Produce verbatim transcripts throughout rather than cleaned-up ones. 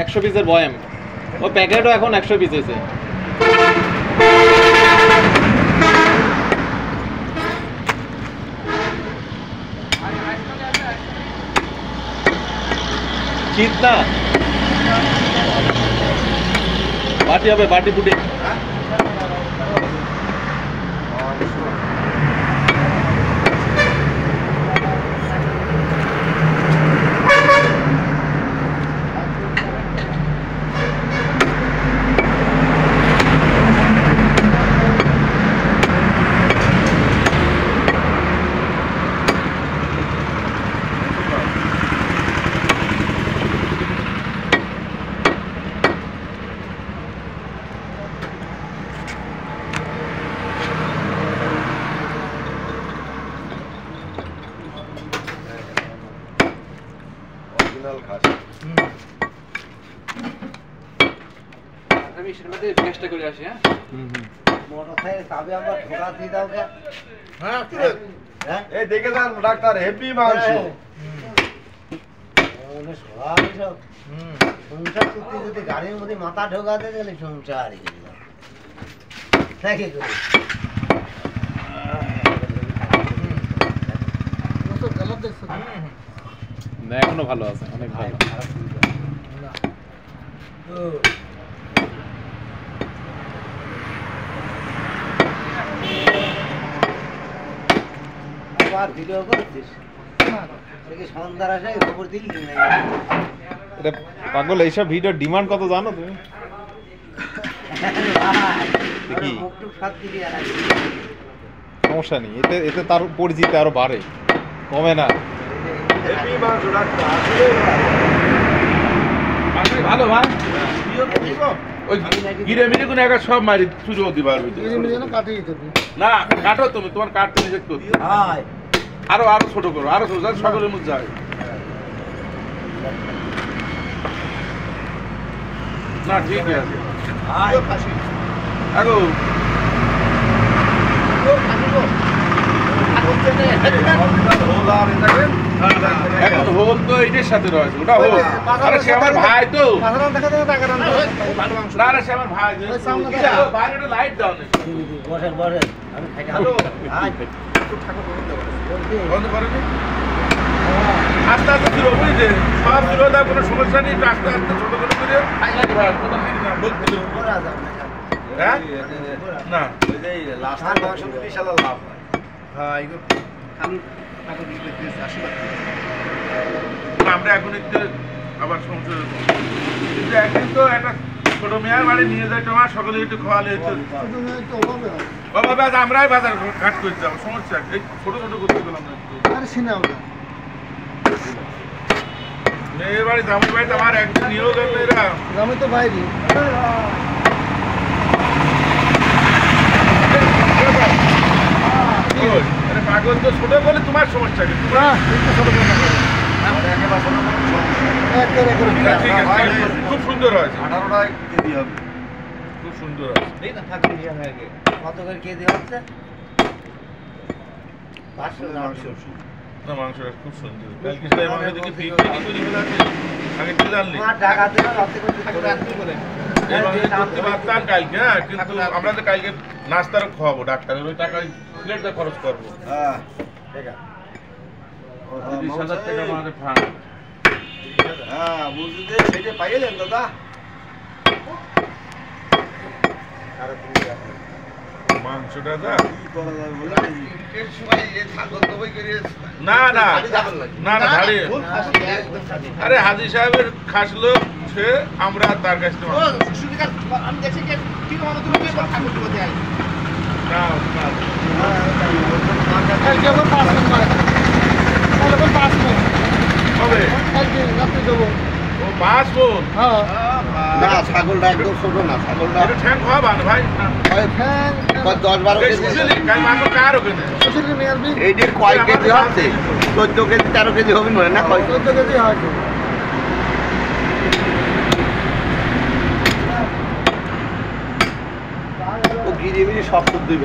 action बीजर बॉयम वो packet हो एकोन action बीजर से कितना बाटी अबे बाटी पुड़े डॉक्टर हैप्पी मानसू उन्हें स्वाद ही सब उनका कुत्ते जो ते गाड़ी में मुझे माता ढोगा दे चले सोमचा आ रही है ना क्या करूं वो तो गलत देख सकते हैं नहीं उन्हें भालू आता है उन्हें भालू ভিডিও করছিস নাকি সন্ধ্যার আসে খবর দিলি না এটা পাগল এইসব ভিডিও ডিমান্ড কত জানো তুমি দেখি একটু সাত দিবি আর সমস্যা নেই এতে এতে তার পরিচিতি আরো বাড়ে কমে না হেভি মান রাখতে আসলে আসলে ভালো ভাই ভিডিও করি গো ওই গিরে মিরে কোন একা সব মারি চুরিও দিবার ভিডিও না কাটই দিবি না কাটো তুমি তোমার কাটতে নিষেধ করছি হ্যাঁ আরো আরো ছোট করো আরো ছোট যাক সকলের মধ্যে যায় না ঠিক আছে আয় কাশি আগো ও কাশি গো আচ্ছা এটা হোলার এটাকে এখন হোল তো এটার সাথে রয়েছে ওটা হোল আরে সে আমার ভাই তো সাধারণ দেখা যায় টাকা রান না আরে সে আমার ভাই ওই সামনে দাও বাইরে একটা লাইট দাও না বসে বসে আমি খাই হ্যালো আয় আমরা এখন একটু আবার সংসার কিন্তু একদিন তো একটা ছোট মেয়ের বাড়ি নিয়ে যাই তোমার সকলে একটু খাওয়ালে বাবা আজ আমরাই বাজার ঘাট করে যাবো সমস্যা এই ছোটো ছোটো করতে গেলাম না মেয়ের বাড়ি জামাই বাড়ি তো আমার একদিন নিয়েও গেল এরা জামাই তো বাইরে পাগল তো ছোটো বলে তোমার সমস্যা কি তোমরা ছোটো খুব সুন্দর হয়েছে আঠারোটায় কেজি হবে খুব সুন্দর হয়েছে এই না থাকলে কত করে কেজি হচ্ছে মাংস খুব সুন্দর কালকে হ্যাঁ কিন্তু আমরা তো কালকে নাস্তারও খাওয়াবো ডাক্তারের ওই টাকায় প্লেটটা খরচ করবো হ্যাঁ ঠিক আছে তিরিশ হাজার টাকা আমাদের ফান্ড হ্যাঁ বুঝতে সেটা পাইলেন দাদা আরে হাজী সাহেবের খাস লোক সে আমরা তার কাছে চোদ্দ কেজি তেরো কেজি হবে না চোদ্দ কেজি হয় সব দুই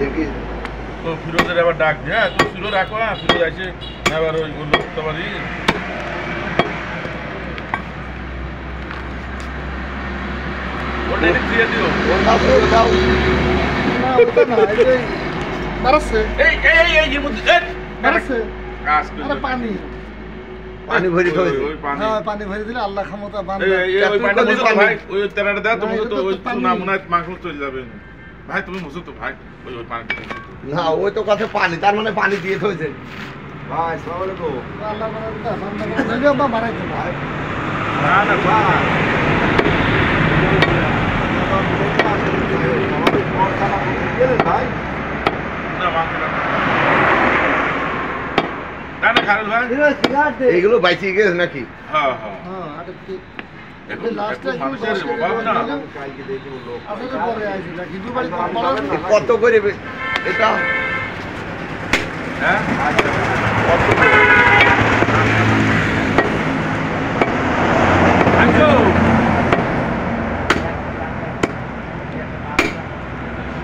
দেখি তো ফিরোজের আবার ডাক দিয়ে হ্যাঁ ফিরোজ রাখো হ্যাঁ ফিরোজ আছে আবার ওই করতে পারি পানি পানি ভরি পানি ভরি দিলে আল্লাহ ক্ষমতা চলে যাবে ভাই তুমি মুসো তো ভাই ওই ওই পানি না ওই তো কাছে পানি তার মানে পানি দিয়ে থইছে ভাই আসসালামু আলাইকুম আল্লাহ বারাকাত সালাম বাবা বারাকাত ভাই না না ভাই না না না খারুল ভাই এইগুলো বাইচি গেছে নাকি হ্যাঁ হ্যাঁ হ্যাঁ আরে কি কত করে এটা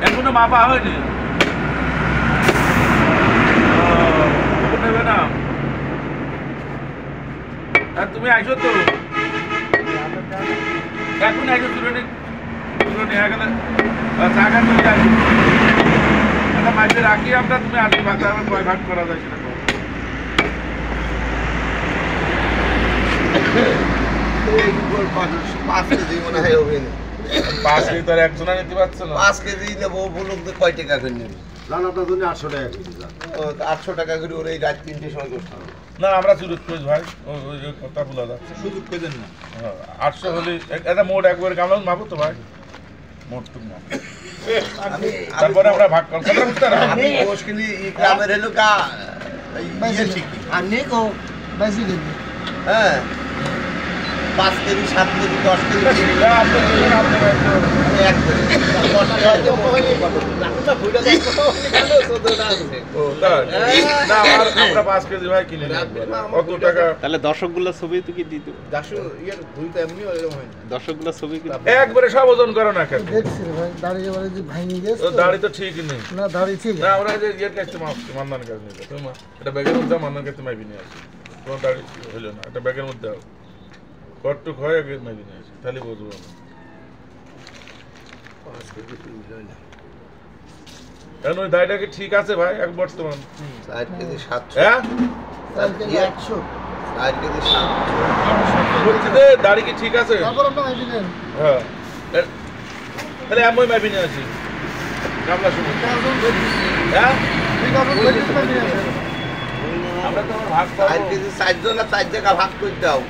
এখনো মাপা হয়নি নেবে না তুমি আইছো তো এখন একটু দূরে দূরে নেওয়া গেলে টাকা চলে আসি একটা মাঝে রাখি আমরা তুমি আটটি ভাগ কয় ভাগ করা যায় সেটা পাঁচ কেজি মনে হয় হবে না পাঁচ কেজি তো আর একজনা নিতে পারছে না পাঁচ কেজি নেবো বলতে কয় টাকা করে নেবে জান আপনার জন্য আটশো টাকা কেজি যান আটশো টাকা করে ওর এই রাত তিনটে সময় করতে হবে না আমরা সুযোগ করি ভাই ওই কথা বলা যাচ্ছে সুযোগ করে দেন না আটশো হলে একটা মোট একবার গামলা মাপো তো ভাই মোট তো না তারপরে আমরা ভাগ করব কথা বুঝতে না আমি মুশকিলি এই গ্রামের হলো কা বেশি ঠিকই আমি কো বেশি দিন হ্যাঁ পাঁচ কেজি সাত কেজি দশ কেজি এক একবারে সব ওজন করো না কেন দাড়ি তো ঠিক নেই না দাড়ি ঠিক না আমরা মান্দান কাজ নিয়ে এটা ব্যাগের মধ্যে মান্দান কাজ তুমি নিয়ে আসি তোমার দাড়ি হইল না এটা ব্যাগের মধ্যে কটুক হয় মেবি না তাহলে বুঝবো কেন ওই দায়টা কি ঠিক আছে ভাই এক বর্তমান চার কেজি সাতশো হ্যাঁ চার কেজি একশো চার কেজি সাতশো দাড়ি কি ঠিক আছে হ্যাঁ তাহলে আমি ওই মেবি নিয়ে আছি গামলা শুনে হ্যাঁ আমরা তো আমার ভাগ চার কেজি চারজন আর চার জায়গা ভাগ করতে হবে